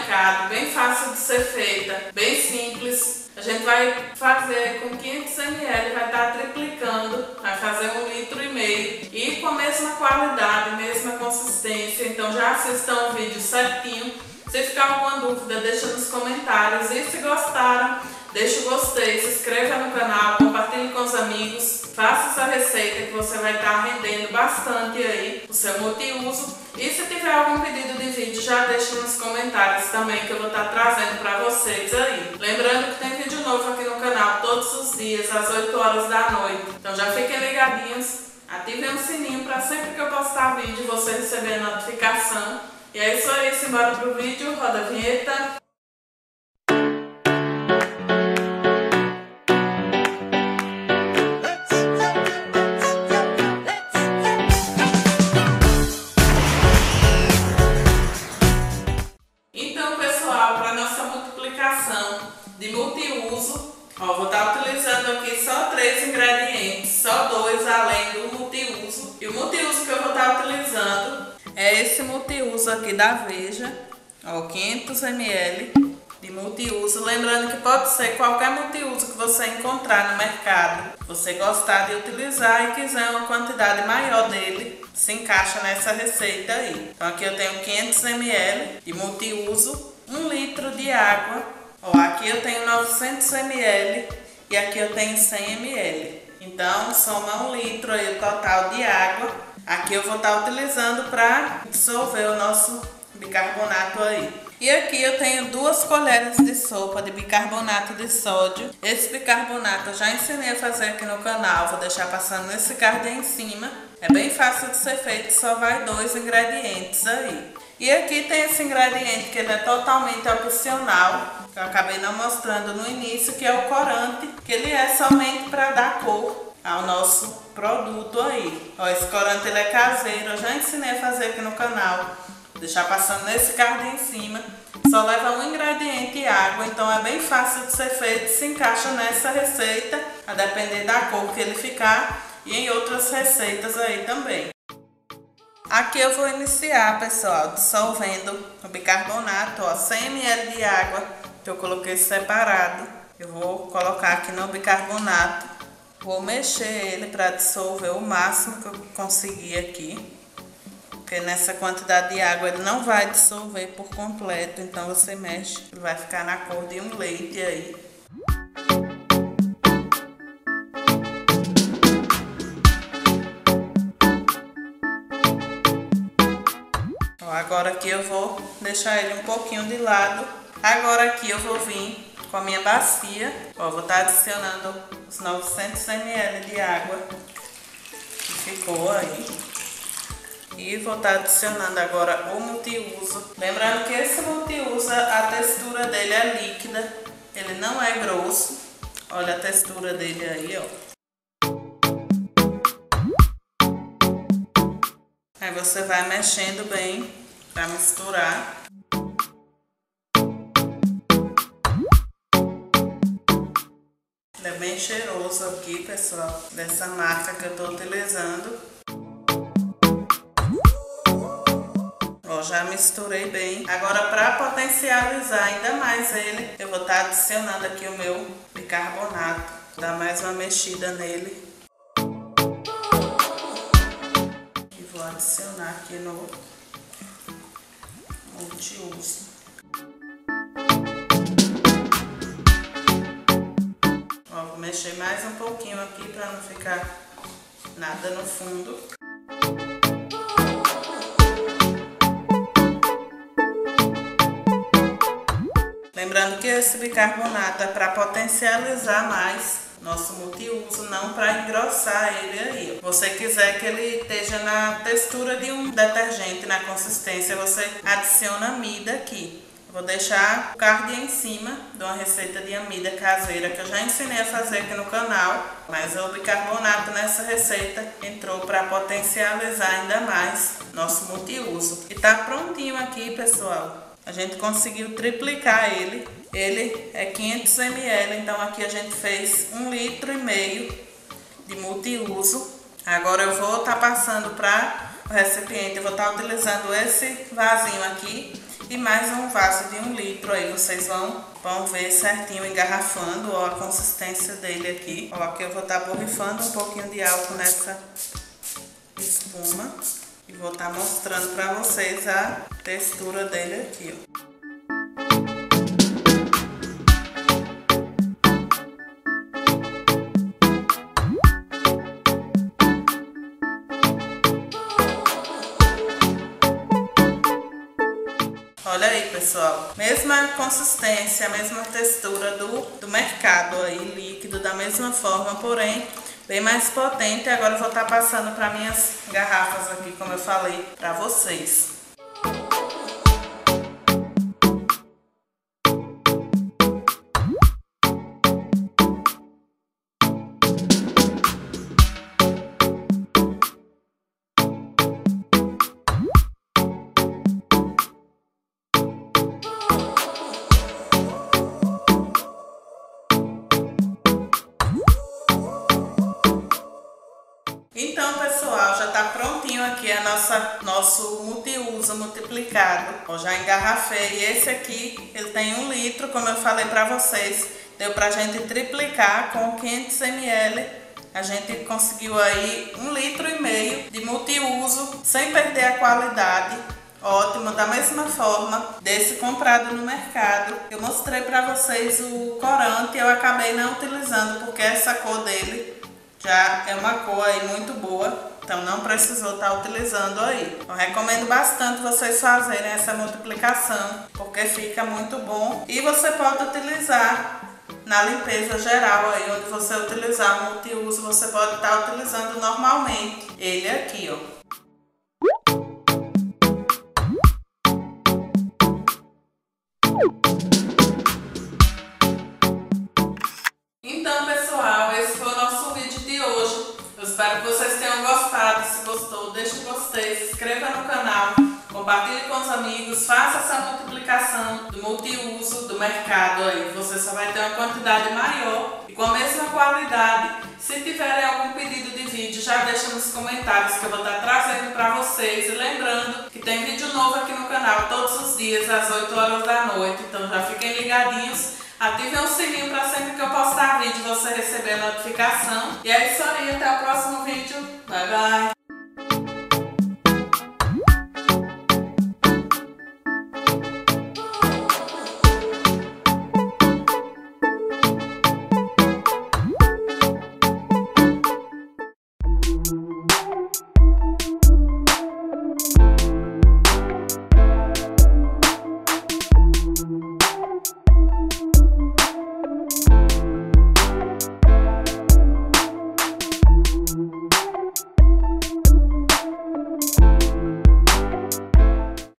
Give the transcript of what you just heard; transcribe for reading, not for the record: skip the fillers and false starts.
supermercado, bem fácil de ser feita, bem simples. A gente vai fazer com 500 ml, vai estar triplicando, vai fazer 1,5 litro e com a mesma qualidade, mesma consistência. Então já assistam o vídeo certinho. Se ficar alguma dúvida, deixa nos comentários, e se gostaram, deixa o gostei, se inscreva no canal, compartilhe com os amigos, faça essa receita que você vai estar rendendo bastante aí o seu multiuso. E se tiver algum pedido de vídeo, já deixa nos comentários também, que eu vou estar trazendo para vocês aí. Lembrando que tem vídeo novo aqui no canal todos os dias, às 8 horas da noite. Então já fiquem ligadinhos, ativem o sininho para sempre que eu postar vídeo você receber a notificação. E é isso aí, simbora pro vídeo, roda a vinheta. De multiuso, ó, vou estar utilizando aqui só 3 ingredientes, só 2 além do multiuso. E o multiuso que eu vou estar utilizando é esse multiuso aqui da Veja, ó, 500 ml de multiuso. Lembrando que pode ser qualquer multiuso que você encontrar no mercado, você gostar de utilizar e quiser uma quantidade maior dele, se encaixa nessa receita aí. Então aqui eu tenho 500 ml de multiuso, 1 litro de água. Ó, aqui eu tenho 900 ml e aqui eu tenho 100 ml. Então soma 1 litro aí o total de água. Aqui eu vou estar utilizando para dissolver o nosso bicarbonato aí. E aqui eu tenho 2 colheres de sopa de bicarbonato de sódio. Esse bicarbonato eu já ensinei a fazer aqui no canal, vou deixar passando nesse card aí em cima. É bem fácil de ser feito, só vai 2 ingredientes aí. E aqui tem esse ingrediente que ele é totalmente opcional, que eu acabei não mostrando no início, que é o corante, que ele é somente para dar cor ao nosso produto aí. Ó, esse corante ele é caseiro, eu já ensinei a fazer aqui no canal. Vou deixar passando nesse card em cima. Só leva 1 ingrediente e água, então é bem fácil de ser feito, se encaixa nessa receita, a depender da cor que ele ficar, e em outras receitas aí também. Aqui eu vou iniciar, pessoal, dissolvendo o bicarbonato, ó, 100 ml de água que eu coloquei separado. Eu vou colocar aqui no bicarbonato, vou mexer ele para dissolver o máximo que eu conseguir aqui, porque nessa quantidade de água ele não vai dissolver por completo, então você mexe, ele vai ficar na cor de um leite aí. Agora aqui eu vou deixar ele um pouquinho de lado. Agora aqui eu vou vir com a minha bacia. Ó, vou estar adicionando os 900 ml de água que ficou aí. E vou estar adicionando agora o multiuso. Lembrando que esse multiuso, a textura dele é líquida, ele não é grosso. Olha a textura dele aí, ó. Aí você vai mexendo bem para misturar. Ele é bem cheiroso aqui, pessoal, dessa marca que eu estou utilizando. Ó, já misturei bem. Agora, para potencializar ainda mais ele, eu vou estar adicionando aqui o meu bicarbonato. Dá mais uma mexida nele. Adicionar aqui no multiuso. Ó, vou mexer mais um pouquinho aqui para não ficar nada no fundo. Lembrando que esse bicarbonato é para potencializar mais nosso multiuso, não para engrossar ele aí. Você quiser que ele esteja na textura de um detergente, na consistência, você adiciona amida aqui. Vou deixar o card em cima de uma receita de amida caseira que eu já ensinei a fazer aqui no canal, mas o bicarbonato nessa receita entrou para potencializar ainda mais nosso multiuso. E tá prontinho aqui, pessoal. A gente conseguiu triplicar ele. Ele é 500 ml, então aqui a gente fez 1,5 litro de multiuso. Agora eu vou estar passando para o recipiente. Eu vou estar utilizando esse vasinho aqui, e mais um vaso de 1 litro. Aí vocês vão ver certinho engarrafando, ó, a consistência dele aqui. Ó, aqui eu vou estar borrifando um pouquinho de álcool nessa espuma e vou estar mostrando para vocês a textura dele aqui, ó. Olha aí, pessoal, mesma consistência, a mesma textura do mercado aí, líquido, da mesma forma, porém bem mais potente. Agora eu vou estar passando para minhas garrafas aqui, como eu falei para vocês. Então, pessoal, já está prontinho aqui a nosso multiuso multiplicado. Ó, já engarrafei. Esse aqui, ele tem 1 litro, como eu falei para vocês. Deu para a gente triplicar com 500 ml. A gente conseguiu aí 1,5 litro de multiuso, sem perder a qualidade. Ótimo, da mesma forma desse comprado no mercado. Eu mostrei para vocês o corante, eu acabei não utilizando, porque essa cor dele já é uma cor aí muito boa, então não precisou estar utilizando aí. Eu recomendo bastante vocês fazerem essa multiplicação, porque fica muito bom. E você pode utilizar na limpeza geral aí, onde você utilizar o multiuso, você pode estar utilizando normalmente ele aqui, ó. Então, pessoal, esse foi o nosso vídeo de hoje. Eu espero que vocês tenham gostado. Se gostou, deixe um gostei, se inscreva no canal, compartilhe com os amigos, faça essa multiplicação do multiuso do mercado aí. Você só vai ter uma quantidade maior e com a mesma qualidade. Se tiverem algum pedido de vídeo, já deixa nos comentários que eu vou estar trazendo para vocês. E lembrando que tem vídeo novo aqui no canal todos os dias, às 8 horas da noite. Então já fiquem ligadinhos. Ativem o sininho para sempre que eu postar vídeo você receber a notificação. E é isso aí, até o próximo vídeo. Bye, bye!